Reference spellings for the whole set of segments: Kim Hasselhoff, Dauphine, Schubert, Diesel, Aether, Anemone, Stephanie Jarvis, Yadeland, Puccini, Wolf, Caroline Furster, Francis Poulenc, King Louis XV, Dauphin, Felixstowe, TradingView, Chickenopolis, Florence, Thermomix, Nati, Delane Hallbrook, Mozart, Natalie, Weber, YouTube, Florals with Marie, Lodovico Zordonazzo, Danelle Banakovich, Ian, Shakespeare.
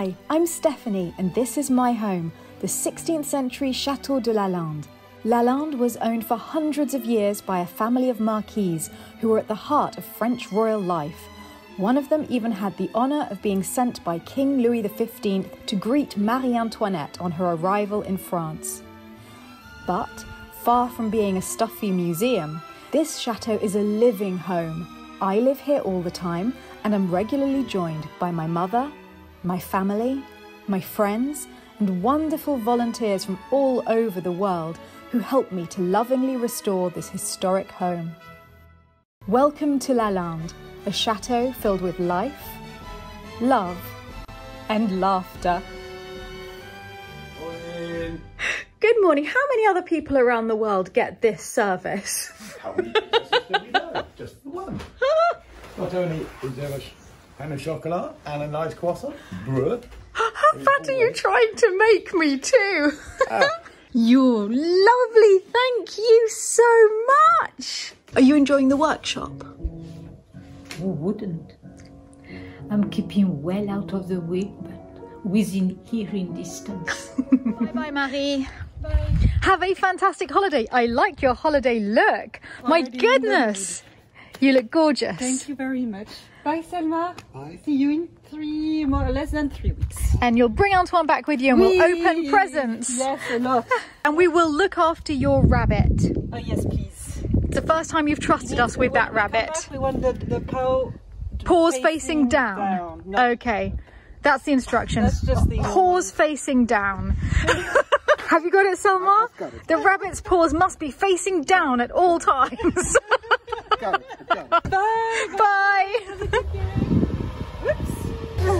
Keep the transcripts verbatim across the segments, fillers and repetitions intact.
Hi, I'm Stephanie and this is my home, the sixteenth century Chateau de la Lande. La Lande was owned for hundreds of years by a family of marquises who were at the heart of French royal life. One of them even had the honour of being sent by King Louis the fifteenth to greet Marie Antoinette on her arrival in France. But far from being a stuffy museum, this chateau is a living home. I live here all the time and am regularly joined by my mother, my family, my friends, and wonderful volunteers from all over the world who help me to lovingly restore this historic home. Welcome to La Lande, a chateau filled with life, love, and laughter. Morning. Good morning. How many other people around the world get this service? How many services do we know? Just the one. Not only is there a and a chocolat, and a nice croissant, brew. How fat are you trying to make me too? Ah. You're lovely, thank you so much. Are you enjoying the workshop? Who wouldn't? I'm keeping well out of the way, but within hearing distance. Bye-bye, Marie. Bye. Have a fantastic holiday. I like your holiday look. Already My goodness. You look gorgeous. Thank you very much. Bye, Selma. Bye. See you in three, more or less than three weeks. And you'll bring Antoine back with you and Whee! We'll open presents. Yes, a lot. And we will look after your rabbit. Oh, yes, please. It's the first time you've trusted yes, us with that rabbit. Back, we want the, the paw... Paws facing, facing down. down. No. Okay. That's the instructions. That's just the paws facing down. Have you got it, Selma? Got it. The rabbit's paws must be facing down at all times. Got it. Got it. Bye. Bye. Bye. Bye.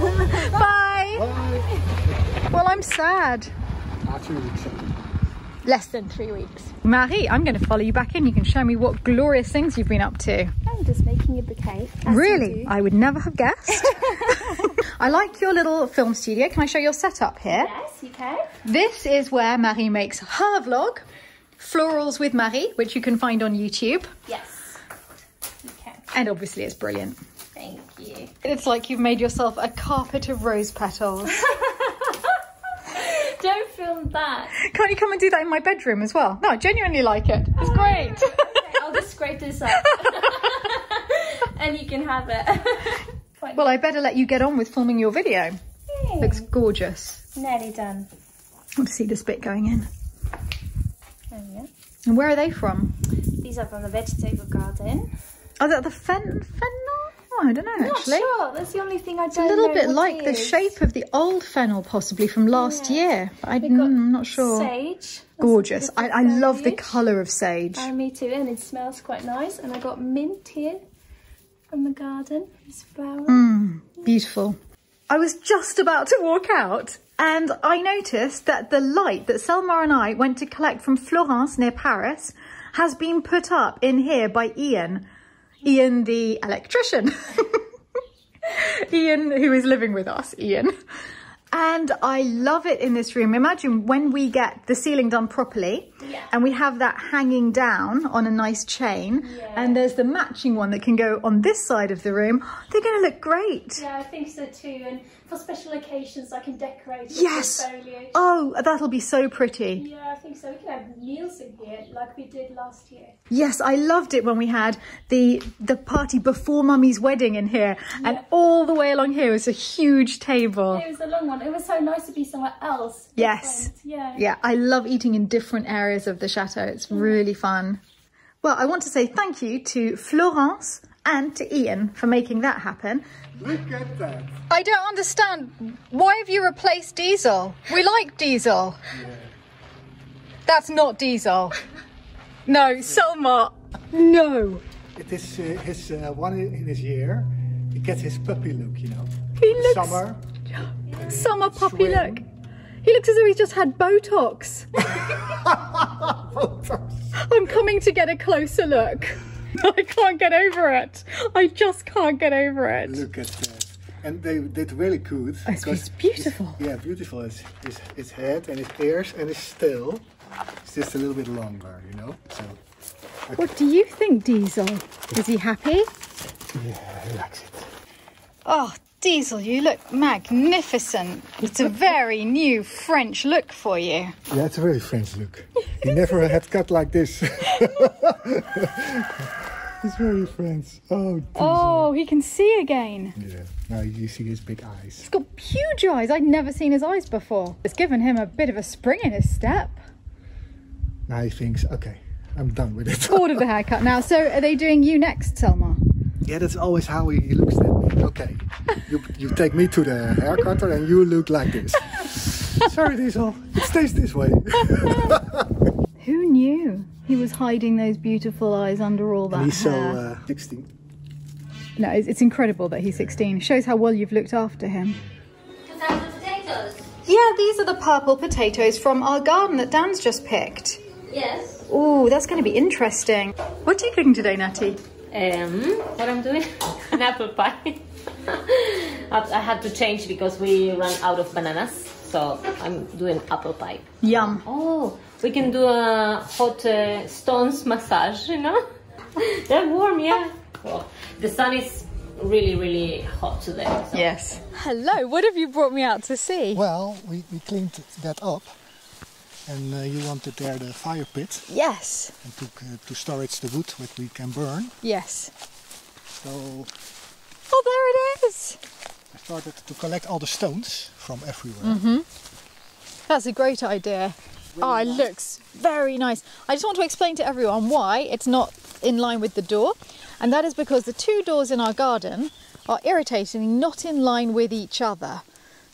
Bye. Bye. Well, I'm sad. Less than three weeks. Marie, I'm going to follow you back in. You can show me what glorious things you've been up to. I'm just making a bouquet. Really? I would never have guessed. I like your little film studio. Can I show your setup here? Yes, you can. This is where Marie makes her vlog, Florals with Marie, which you can find on YouTube. Yes. And obviously it's brilliant. Thank you. It's like you've made yourself a carpet of rose petals. Don't film that. Can't you come and do that in my bedroom as well? No, I genuinely like it. It's oh, great. Okay, I'll just scrape this up. And you can have it. Well, I better let you get on with filming your video. Yay. Looks gorgeous. Nearly done. Let's see this bit going in. There we go. And where are they from? These are from the vegetable garden. Oh, that the fen fennel? Oh, I don't know, I'm actually. Not sure. That's the only thing I don't know. It's a little bit like the shape of the old fennel, possibly from last yeah. year. But I, I'm not sure. Sage. Gorgeous. I, I love the colour of sage. And me too, and it smells quite nice. And I got mint here from the garden. This flower. Mm, beautiful. I was just about to walk out, and I noticed that the light that Selmar and I went to collect from Florence near Paris has been put up in here by Ian. Ian the electrician. Ian who is living with us, Ian. And I love it in this room. Imagine when we get the ceiling done properly yeah. and we have that hanging down on a nice chain yeah. and there's the matching one that can go on this side of the room. They're going to look great. Yeah, I think so too. And for special occasions, I can decorate it yes. with foliage. Oh, that'll be so pretty. Yeah, I think so. We can have meals in here like we did last year. Yes, I loved it when we had the, the party before Mummy's wedding in here. Yeah. And all the way along here was a huge table. It was a long one. It was so nice to be somewhere else. Yes. Yeah. Yeah. I love eating in different areas of the chateau. It's mm. really fun. Well, I want to say thank you to Florence and to Ian for making that happen. Look at that. I don't understand. Why have you replaced Diesel? We like Diesel. Yeah. That's not Diesel. No, Selma. No. It is uh, his uh, one in his year. He gets his puppy look, you know. He looks... Summer. Summer puppy look. He looks as though he's just had Botox. Botox. I'm coming to get a closer look. I can't get over it. I just can't get over it. Look at that. And they did really good. Oh, it's beautiful. It's, yeah, beautiful. It's his, his head and his ears and his tail. It's just a little bit longer, you know. So. Okay. What do you think, Diesel? Is he happy? Yeah, he likes it. Oh, Diesel, you look magnificent. It's a very new French look for you. Yeah, it's a very French look. You never had cut like this. It's very French. Oh, Diesel. Oh, he can see again. Yeah, now you see his big eyes. He's got huge eyes. I'd never seen his eyes before. It's given him a bit of a spring in his step. Now he thinks, okay, I'm done with it. Order the haircut now. So are they doing you next, Selmar? Yeah, that's always how he looks at me. Okay, you, you take me to the hair cutter and you look like this. Sorry, Diesel, it stays this way. Who knew he was hiding those beautiful eyes under all that and he's hair? So, uh, sixteen. No, it's, it's incredible that he's sixteen. It shows how well you've looked after him. Is that the potatoes? Yeah, these are the purple potatoes from our garden that Dan's just picked. Yes. Oh, that's going to be interesting. What are you cooking today, Natty? Um, what I'm doing? An apple pie. I had to change because we ran out of bananas, so I'm doing apple pie. Yum. Oh, we can do a hot uh, stones massage, you know? They're warm, yeah. Well, the sun is really, really hot today. So. Yes. Hello, what have you brought me out to see? Well, we, we cleaned that up. And uh, you wanted there the fire pit. Yes. And to, uh, to storage the wood that we can burn. Yes. So... Oh, there it is! I started to collect all the stones from everywhere. Mm-hmm. That's a great idea. Really oh, nice. It looks very nice. I just want to explain to everyone why it's not in line with the door. And that is because the two doors in our garden are irritatingly not in line with each other.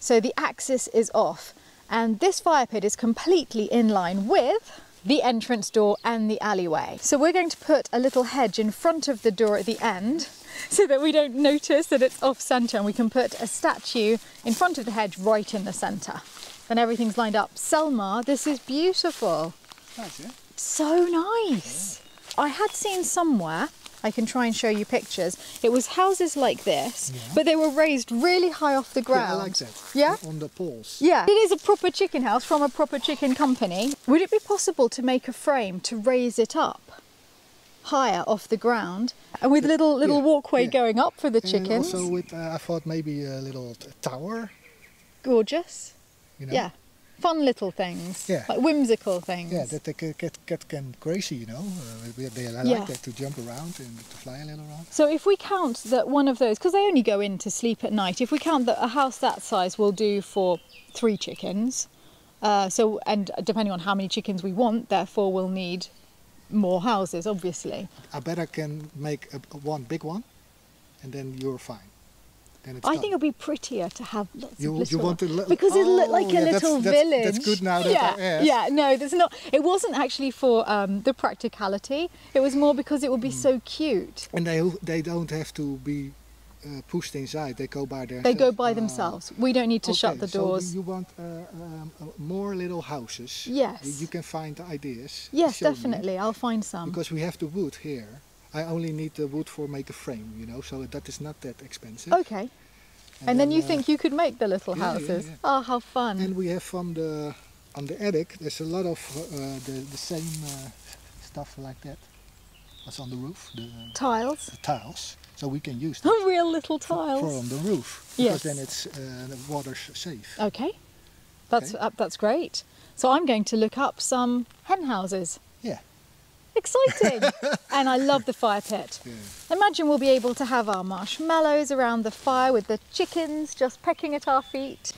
So the axis is off. And this fire pit is completely in line with the entrance door and the alleyway. So we're going to put a little hedge in front of the door at the end so that we don't notice that it's off centre, and we can put a statue in front of the hedge right in the centre. Then everything's lined up. Selmar, this is beautiful. Nice, yeah? So nice. Yeah. I had seen somewhere, I can try and show you pictures. It was houses like this, yeah. But they were raised really high off the ground. Yeah, I like that. Yeah? On the poles. Yeah. It is a proper chicken house from a proper chicken company. Would it be possible to make a frame to raise it up higher off the ground and with a little, little yeah. walkway yeah. going up for the chickens? And also with, uh, I thought, maybe a little t tower. Gorgeous. You know? Yeah. Fun little things, yeah. Like whimsical things. Yeah, that the cat, cat can crazy, you know. Uh, they like yeah. that to jump around and to fly a little around. So if we count that one of those, because they only go in to sleep at night, if we count that a house that size will do for three chickens, uh, so and depending on how many chickens we want, therefore we'll need more houses, obviously. I bet I can make a, one big one, and then you're fine. I done. think it'll be prettier to have lots you, of little... You want to because oh, it'll look like yeah, a little that's, village. That's, that's good now. That yeah, I, yes. yeah, no, there's not... It wasn't actually for um, the practicality. It was more because it would be mm. so cute. And they they don't have to be uh, pushed inside. They go by themselves. They go by uh, themselves. We don't need to okay, shut the doors. So you want uh, um, more little houses. Yes. You can find ideas. Yes, definitely. Me. I'll find some. Because we have the wood here. I only need the wood for make a frame, you know, so that is not that expensive. Okay. And, and then, then you uh, think you could make the little yeah, houses. Yeah, yeah. Oh, how fun. And we have from the, on the attic, there's a lot of uh, the, the same uh, stuff like that. That's on the roof. The tiles. The tiles. So we can use them. Oh, real little tiles. For, for on the roof. Yes. Because then it's uh, the water's safe. Okay. That's, okay. Uh, that's great. So I'm going to look up some hen houses. Yeah. Exciting! And I love the fire pit. Yeah. Imagine we'll be able to have our marshmallows around the fire with the chickens just pecking at our feet.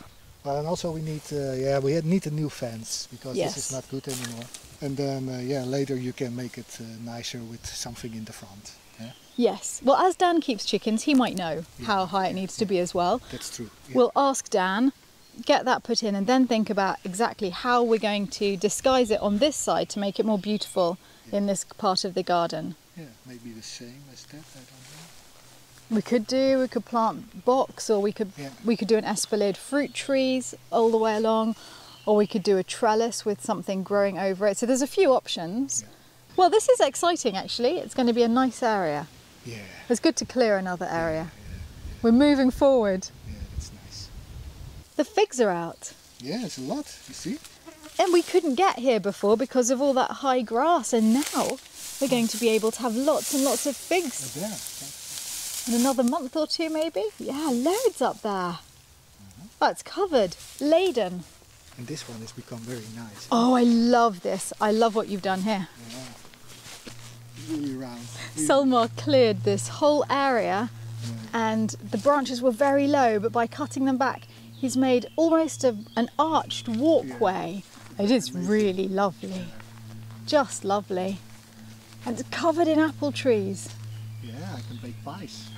Well, and also we need, uh, yeah, we need a new fence because yes. this is not good anymore. And then, uh, yeah, later you can make it uh, nicer with something in the front. Yeah? Yes. Well, as Dan keeps chickens, he might know yeah. how high it needs yeah. to be as well. That's true. Yeah. We'll ask Dan. Get that put in and then think about exactly how we're going to disguise it on this side to make it more beautiful yeah. in this part of the garden. Yeah, maybe the same as that, I don't know. We could do, we could plant box or we could yeah. we could do an espaliered fruit trees all the way along, or we could do a trellis with something growing over it. So there's a few options. Yeah. Well, this is exciting actually. It's going to be a nice area. Yeah. It's good to clear another area. Yeah, yeah, yeah. We're moving forward. The figs are out. Yeah, it's a lot, you see. And we couldn't get here before because of all that high grass, and now we're going to be able to have lots and lots of figs. Oh, yeah. in another month or two maybe. Yeah, loads up there. Oh, it's covered, laden. And this one has become very nice. Oh, I love this. I love what you've done here. Yeah. Really round. Selmar cleared this whole area, yeah, and the branches were very low, but by cutting them back, he's made almost a, an arched walkway. Yeah. It is amazing. Really lovely. Yeah. Just lovely. And it's covered in apple trees. Yeah, I can bake pies.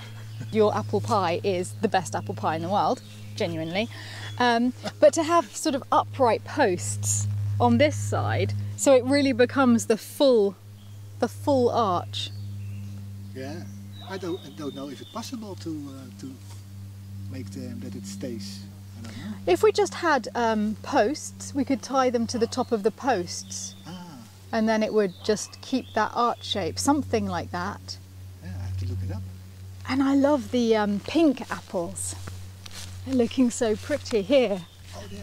Your apple pie is the best apple pie in the world. Genuinely, um, but to have sort of upright posts on this side, so it really becomes the full, the full arch. Yeah, I don't, I don't know if it's possible to uh, to make them that it stays. I don't know. If we just had um, posts, we could tie them to the top of the posts, ah, and then it would just keep that arch shape, something like that. Yeah, I have to look it up. And I love the um, pink apples. They're looking so pretty here. Oh, yeah,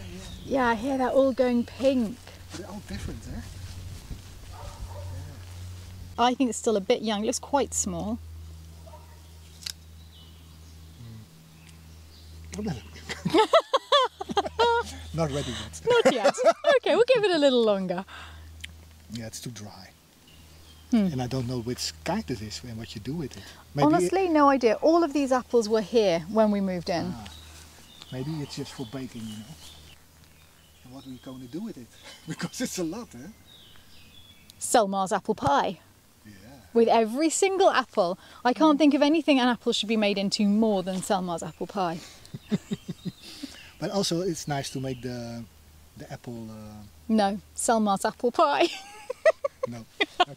yeah. Yeah, here they're all going pink. They're all different, eh? Yeah. I think it's still a bit young. It looks quite small. Mm. Not ready yet. Not yet. Okay, we'll give it a little longer. Yeah, it's too dry. Hmm. And I don't know which kind it is and what you do with it. Maybe honestly, it... no idea. All of these apples were here when we moved in. Ah. Maybe it's just for baking, you know. And what are we going to do with it? Because it's a lot, eh? Selmar's apple pie. Yeah. With every single apple. I can't mm. think of anything an apple should be made into more than Selmar's apple pie. But also it's nice to make the, the apple... Uh... No, Selmar's apple pie. No, okay.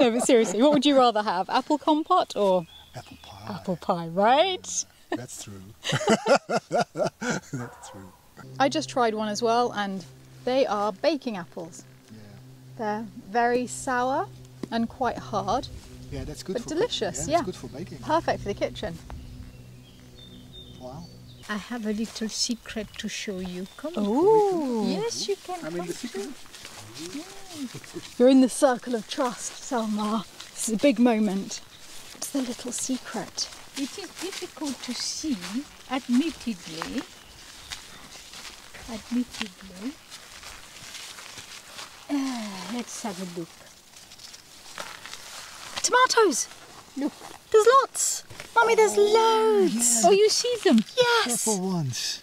No, but seriously, what would you rather have? Apple compote or...? Apple pie. Apple pie, right? That's true. That's true. I just tried one as well, and they are baking apples. Yeah. They're very sour and quite hard. Yeah, that's good. But for delicious. Yeah, yeah. It's good for baking. Perfect for the kitchen. Wow. I have a little secret to show you. Come on. Oh. Yes, you can. I'm in the secret. Yeah. You're in the circle of trust, Selmar. This is a big moment. It's the little secret. It is difficult to see, admittedly, admittedly. Uh, let's have a look. Tomatoes! Look. There's lots! Mummy, there's loads! Yeah. Oh, you see them? Yes! For once.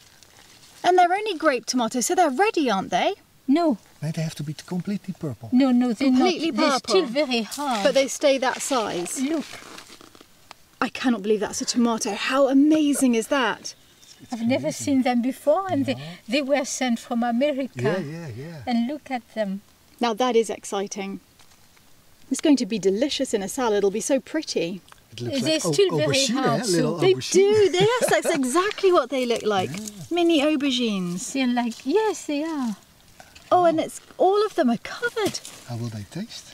And they're only grape tomatoes, so they're ready, aren't they? No. No, they have to be completely purple. No, no, they're completely not. Purple. They're still very hard. But they stay that size. Look. I cannot believe that's a tomato. How amazing is that? It's I've amazing. never seen them before, and no. they, they were sent from America. Yeah, yeah, yeah. And look at them. Now that is exciting. It's going to be delicious in a salad. It'll be so pretty. It looks They're like still very hard. Yeah, they do. They, yes, that's exactly what they look like. Yeah. Mini aubergines. They're like, yes, they are. Oh, oh, and it's all of them are covered. How will they taste?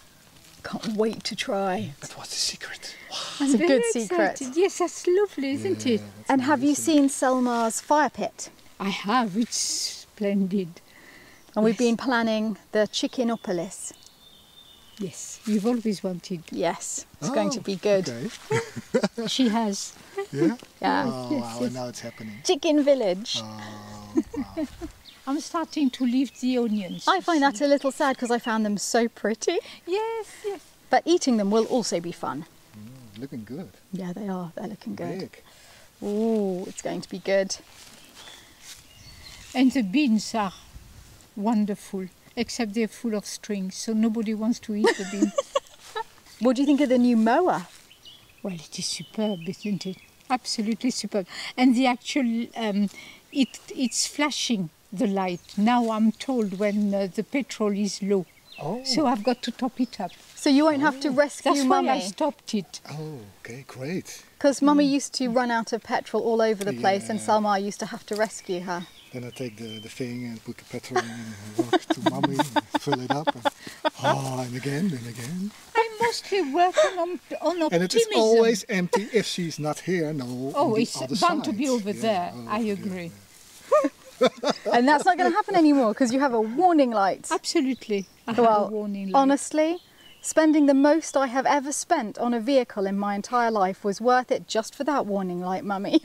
Can't wait to try. But what's the secret? It's a good excited. secret. Yes, that's lovely, isn't yeah, it? And amazing. Have you seen Selmar's fire pit? I have. It's splendid. And yes. We've been planning the Chickenopolis. Yes, we've always wanted. Yes, it's oh, going to be good. Okay. She has. Yeah? Yeah. Oh, yes, wow, yes. And now it's happening. Chicken village. Oh, wow. I'm starting to leave the onions. I find that a little sad because I found them so pretty. Yes, yes. But eating them will also be fun. Mm, looking good. Yeah, they are. They're looking good. Big. Ooh, it's going to be good. And the beans are wonderful, except they're full of strings, so nobody wants to eat the beans. What do you think of the new mower? Well, it is superb, isn't it? Absolutely superb. And the actual, um, it, it's flashing. The light. Now I'm told when uh, the petrol is low, oh. so I've got to top it up. So you won't oh. have to rescue That's Mummy. That's why I stopped it. Oh, okay, great. Because mm. Mummy used to run out of petrol all over the place, yeah. and Selmar used to have to rescue her. Then I take the, the thing and put the petrol in and walk to Mummy and fill it up. And, oh, and again and again. I'm mostly working on, on optimism. And it is always empty if she's not here. No. Oh, it's bound side. to be over yeah. there. Oh, I agree. Yeah. And that's not going to happen anymore because you have a warning light. Absolutely. I well, have a warning light. Honestly, Spending the most I have ever spent on a vehicle in my entire life was worth it just for that warning light, Mummy.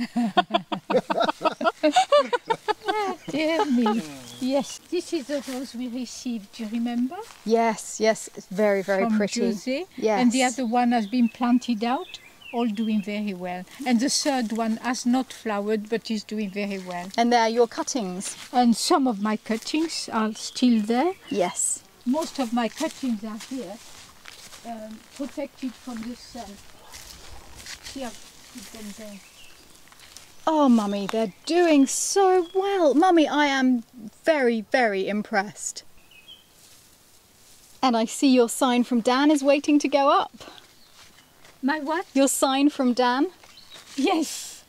Oh, dear me. Yes, this is the rose we received, do you remember? Yes, yes, it's very, very From pretty. Jose. Yes. And the other one has been planted out, all doing very well. And the third one has not flowered, but is doing very well. And there are your cuttings. And some of my cuttings are still there. Yes. Most of my cuttings are here. Um, protected from the sun. Here, keep them there. Oh, Mummy, they're doing so well. Mummy, I am very, very impressed. And I see your sign from Dan is waiting to go up. My what? Your sign from Dan. Yes.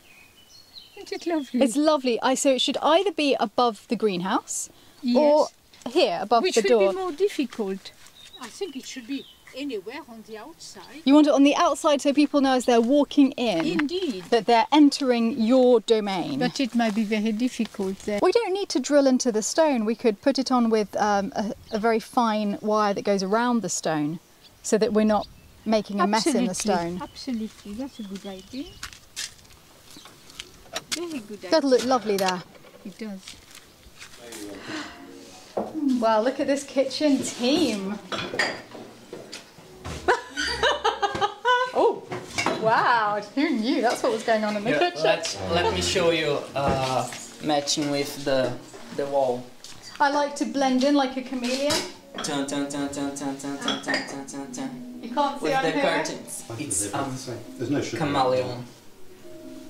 Isn't it lovely? It's lovely. I So it should either be above the greenhouse, yes, or here, above Which the door. Which would be more difficult. I think it should be anywhere on the outside. You want it on the outside so people know as they're walking in, indeed, that they're entering your domain. But it might be very difficult there. We don't need to drill into the stone. We could put it on with um, a, a very fine wire that goes around the stone so that we're not making a absolutely. mess in the stone. Absolutely, that's a good idea. Very good idea. That'll look lovely there. It does. Wow, look at this kitchen team. Wow, who knew that's what was going on in the yeah, kitchen? Let's, let me show you uh, matching with the, the wall. I like to blend in like a chameleon. Dun, dun, dun, dun, dun, dun, dun, dun, dun, dun. You can't see with the curtains. It's um, There's no chameleon.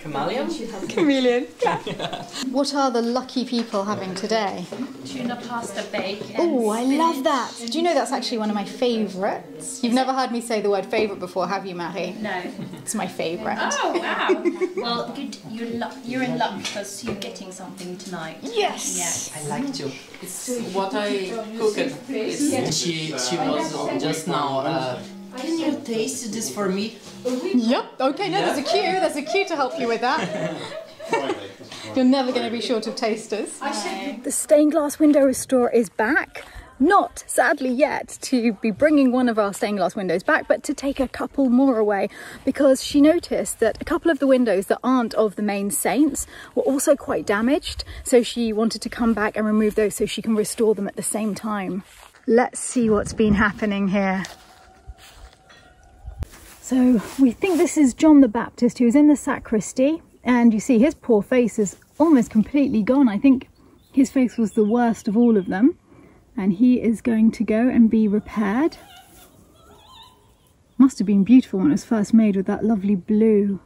Chameleon? Chameleon. Yeah. What are the lucky people having today? Tuna pasta bake. Oh, I love that. Do you know that's actually one of my favourites? You've never heard me say the word favourite before, have you, Marie? No. It's my favourite. Oh, wow. Well, good. You're, you're in luck because you're getting something tonight. Yes. Yes. I like to. It's what I cooked. It's, she, she was just now. Uh, Can you taste this for me? Yep. Okay, no, yeah. There's a cue. There's a cue to help you with that. You're never going to be short of tasters. The stained glass window restore is back. Not, sadly, yet to be bringing one of our stained glass windows back, but to take a couple more away because she noticed that a couple of the windows that aren't of the main saints were also quite damaged. So she wanted to come back and remove those so she can restore them at the same time. Let's see what's been happening here. So we think this is John the Baptist who's in the sacristy, and you see his poor face is almost completely gone. I think his face was the worst of all of them, and he is going to go and be repaired. Must have been beautiful when it was first made with that lovely blue.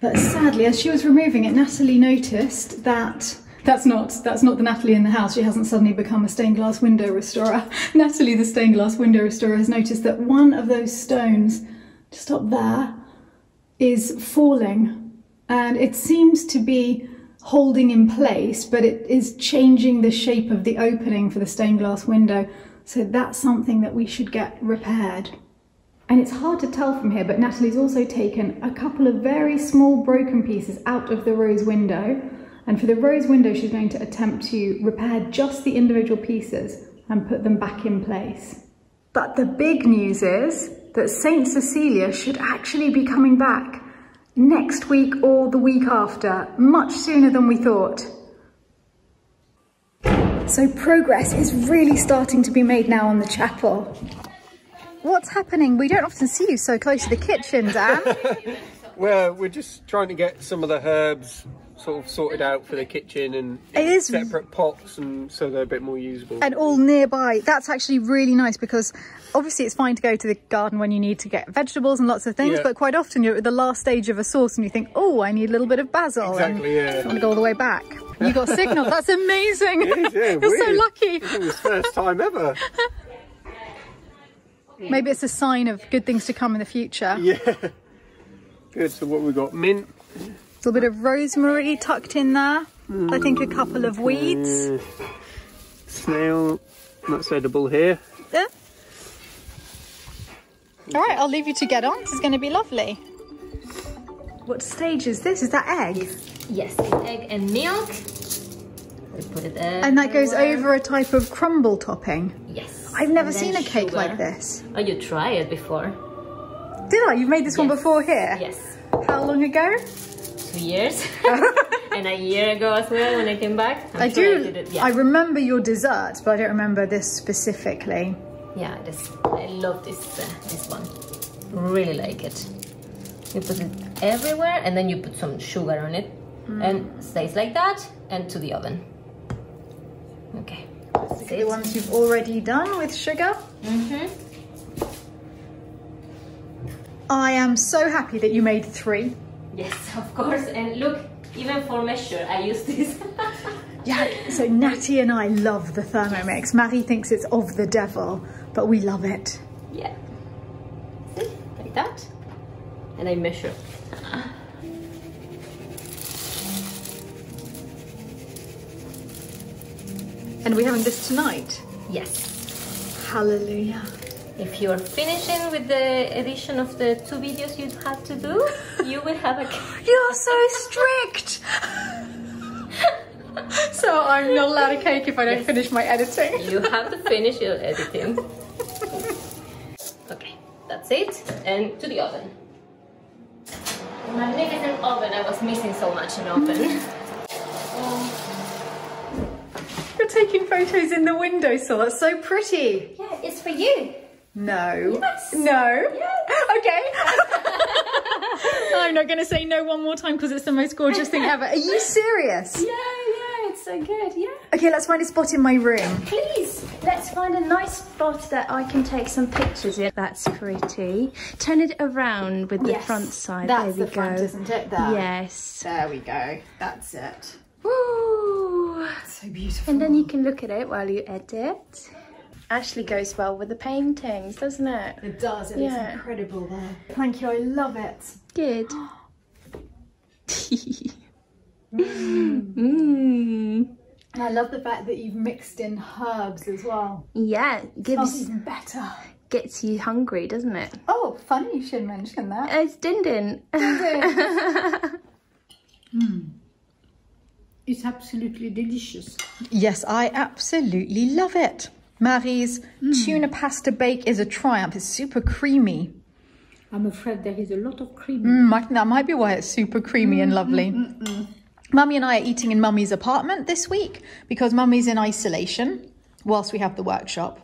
But sadly, as she was removing it, Natalie noticed that That's not, that's not the Natalie in the house. She hasn't suddenly become a stained glass window restorer. Natalie, the stained glass window restorer, has noticed that one of those stones, just up there, is falling. And it seems to be holding in place, but it is changing the shape of the opening for the stained glass window. So that's something that we should get repaired. And it's hard to tell from here, but Natalie's also taken a couple of very small broken pieces out of the rose window. And for the rose window, she's going to attempt to repair just the individual pieces and put them back in place. But the big news is that Saint Cecilia should actually be coming back next week or the week after, much sooner than we thought. So progress is really starting to be made now on the chapel. What's happening? We don't often see you so close to the kitchen, Dan. Well, we're just trying to get some of the herbs sort of sorted out for the kitchen and it is separate pots, and so they're a bit more usable and all nearby. That's actually really nice because obviously it's fine to go to the garden when you need to get vegetables and lots of things, yeah, but quite often you're at the last stage of a sauce and you think, oh, I need a little bit of basil, exactly, and yeah, I'm gonna go all the way back. You got signal. That's amazing. Is, yeah, you're really so lucky. This is the first time ever. Maybe it's a sign of good things to come in the future. Yeah, good. So what we got? Mint, a little bit of rosemary tucked in there. Mm, I think a couple of weeds. Uh, snail, that's edible here. Uh. All right, I'll leave you to get on. This is going to be lovely. What stage is this? Is that egg? Yes, egg and milk. We put it there. And that goes over a type of crumble topping? Yes. I've never seen a cake sugar. like this. Oh, you tried it before. Did I? You made this yes. one before here? Yes. How long ago? Two years. And a year ago as well, when I came back. I'm I sure do. I, did it. Yeah. I remember your desserts, but I don't remember this specifically. Yeah, this, I love this uh, this one. Really like it. You put it everywhere, and then you put some sugar on it, mm. and stays like that, and to the oven. Okay. That's the ones you've already done with sugar. Mm-hmm. I am so happy that you made three. Yes, of course. And look, even for measure, I use this. Yeah, so Natty and I love the Thermomix. Marie thinks it's of the devil, but we love it. Yeah. See, like that. And I measure. And we're having this tonight? Yes. Hallelujah. If you're finishing with the edition of the two videos you had to do, you will have a cake. You're so strict! So I'm not allowed a cake if I don't yes. finish my editing. You have to finish your editing. Okay, that's it. And to the oven. Magnificent oven, I was missing so much an oven. You're taking photos in the windowsill, that's so pretty. Yeah, it's for you. No. Yes. No. Yes. Okay. I'm not going to say no one more time because it's the most gorgeous thing ever. Are you serious? Yeah, yeah, it's so good, yeah. Okay, let's find a spot in my room. Please, let's find a nice spot that I can take some pictures in. That's pretty. Turn it around with the yes. front side. That's there we the go. Front, isn't it? There. Yes. There we go. That's it. Woo! That's so beautiful. And then you can look at it while you edit. Actually goes well with the paintings, doesn't it? It does, it yeah. is incredible there. Thank you, I love it. Good. mm. Mm. And I love the fact that you've mixed in herbs as well. Yeah, it gives... Smells even better. Gets you hungry, doesn't it? Oh, funny you should mention that. It's dindin. Dindin. mm. It's absolutely delicious. Yes, I absolutely love it. Marie's mm. tuna pasta bake is a triumph. It's super creamy. I'm afraid there is a lot of cream. Mm, I think that might be why it's super creamy mm, and lovely. Mm, mm, mm. Mummy and I are eating in Mummy's apartment this week because Mummy's in isolation whilst we have the workshop.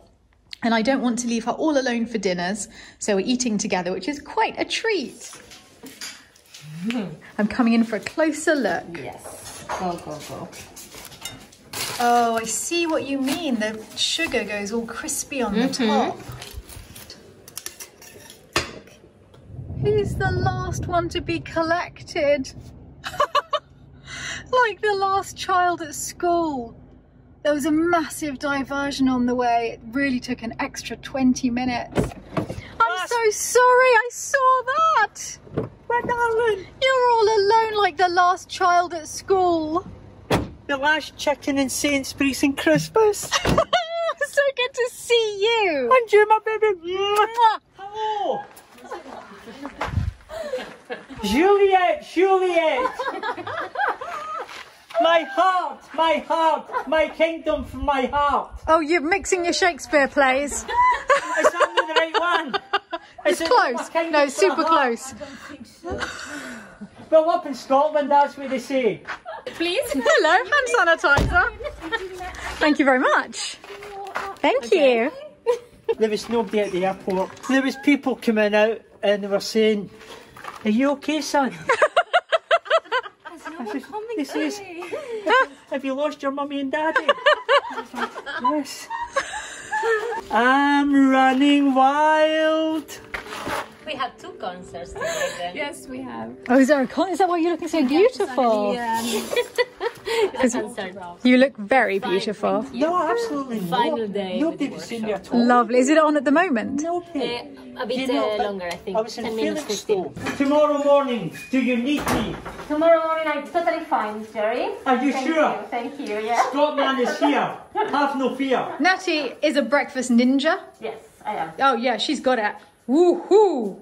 And I don't want to leave her all alone for dinners. So we're eating together, which is quite a treat. Mm. I'm coming in for a closer look. Yes. Go, go, go. Oh, I see what you mean. The sugar goes all crispy on mm-hmm. the top. Who's the last one to be collected? Like the last child at school. There was a massive diversion on the way. It really took an extra twenty minutes. I'm so sorry, I saw that. You're all alone like the last child at school. The last chicken in Sainsbury's and Christmas. So good to see you. And you, my baby. Hello. Juliet, Juliet. My heart, my heart, my kingdom from my heart. Oh, you're mixing your Shakespeare plays. Is that the right one? It's Is close. It no, super close. I don't think so. Well, up in Scotland, that's what they say. Please. Hello, hand sanitizer. Thank you very much. Thank okay. you. There was nobody at the airport. There was people coming out and they were saying, "Are you okay, son?" I said, they says, "Have you lost your mummy and daddy?" Like, yes. I'm running wild. We have two concerts tonight then. Yes, we have. Oh, is there a concert? Is that why you're looking so we beautiful? Yeah. You look very Fine, beautiful. You. No, absolutely. Final day. Nobody's seen you at all. Lovely. Is it on at the moment? No. Okay. Uh, a bit you know, uh, longer, I think. I was in Felixstowe. Tomorrow morning, do you need me? Tomorrow morning, I'm totally fine, Jerry. Are you Thank sure? You. Thank you, yeah. Scotland is here. Have no fear. Natty is a breakfast ninja. Yes, I am. Oh, yeah, she's got it. Woohoo!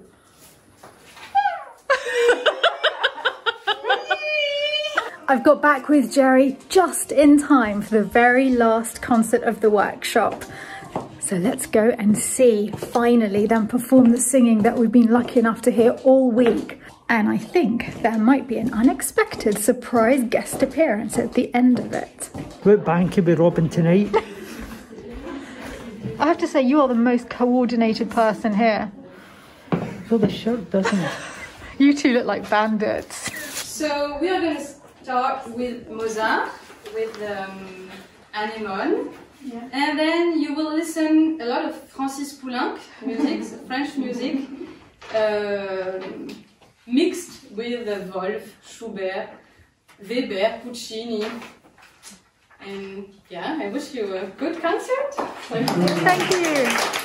I've got back with Jerry just in time for the very last concert of the workshop. So let's go and see, finally, them perform the singing that we've been lucky enough to hear all week. And I think there might be an unexpected surprise guest appearance at the end of it. What bank are we robbing tonight? I have to say, you are the most coordinated person here. Well, the shirt doesn't it? You two look like bandits. So we are going to start with Mozart, with um, Anemone. Yeah. And then you will listen a lot of Francis Poulenc music, so French music, uh, mixed with uh, Wolf, Schubert, Weber, Puccini. And yeah, I wish you a good concert. Thank you. Thank you.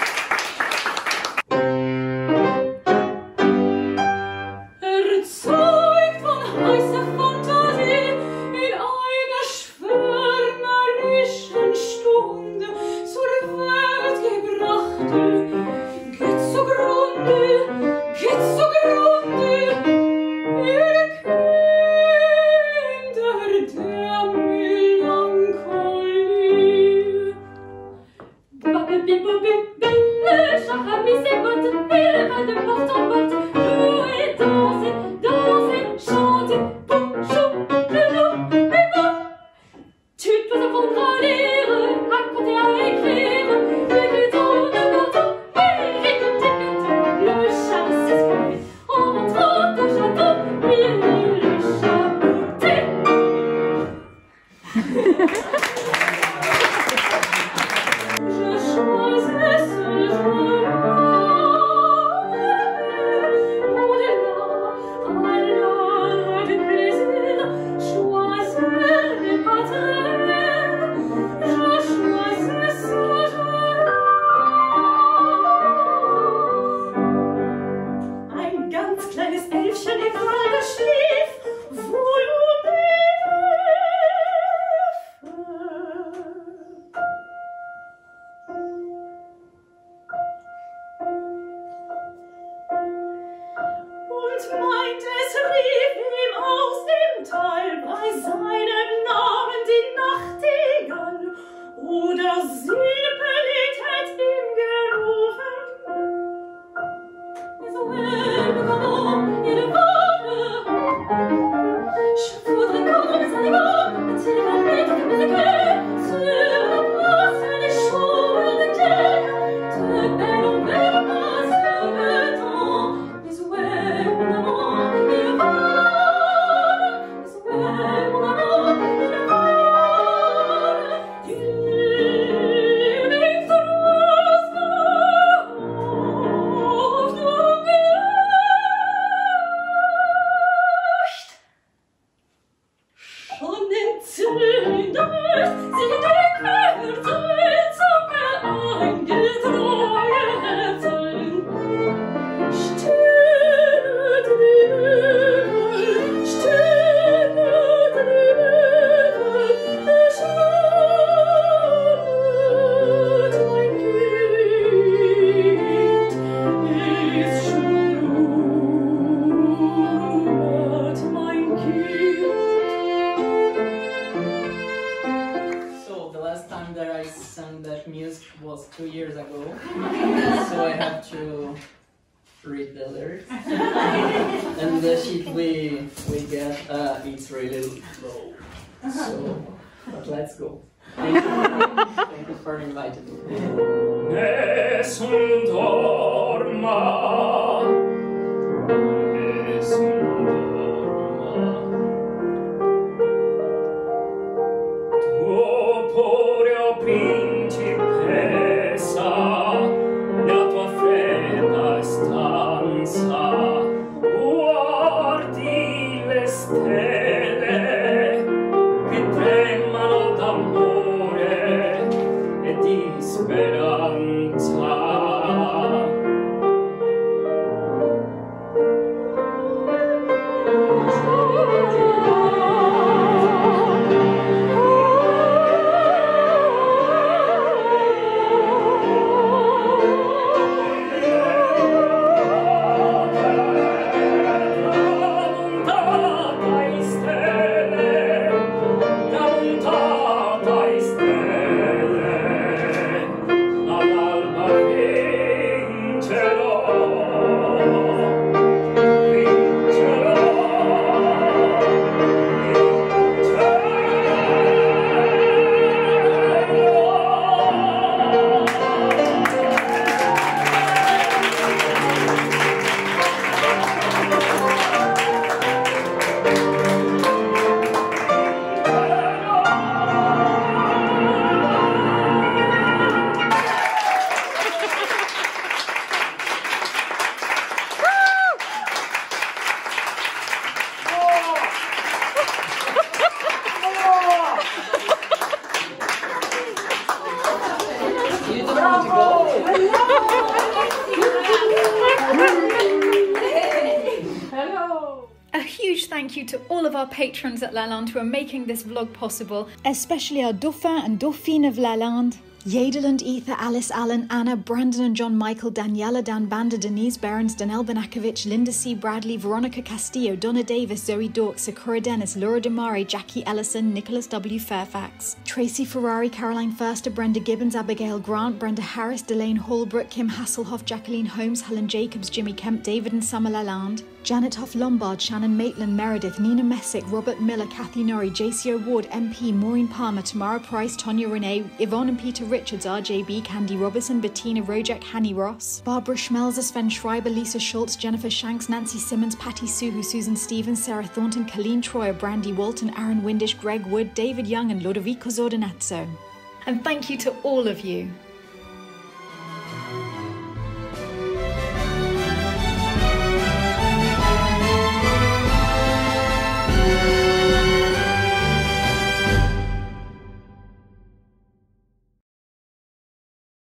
Speranza Wow! A huge thank you to all of our patrons at La Lande who are making this vlog possible, especially our Dauphin and Dauphine of La Lande, Yadeland, Aether, Alice, Alan, Anna, Brandon and John Michael, Daniela, Dan Banda, Denise Behrens, Danelle Banakovich, Linda C. Bradley, Veronica Castillo, Donna Davis, Zoe Dork, Sakura Dennis, Laura Demare, Jackie Ellison, Nicholas W. Fairfax, Tracy Ferrari, Caroline Furster, Brenda Gibbons, Abigail Grant, Brenda Harris, Delane Hallbrook, Kim Hasselhoff, Jacqueline Holmes, Helen Jacobs, Jimmy Kemp, David and Summer Lalande, Janet Hoff Lombard, Shannon Maitland, Meredith, Nina Messick, Robert Miller, Kathy Norrie, J C O Ward, M P, Maureen Palmer, Tamara Price, Tonya Renee, Yvonne and Peter Richards, R J B, Candy Robinson, Bettina Rojek, Hanny Ross, Barbara Schmelzer, Sven Schreiber, Lisa Schultz, Jennifer Shanks, Nancy Simmons, Patty Suhu, Susan Stevens, Sarah Thornton, Colleen Troyer, Brandy Walton, Aaron Windish, Greg Wood, David Young and Lodovico Zordonazzo. And thank you to all of you.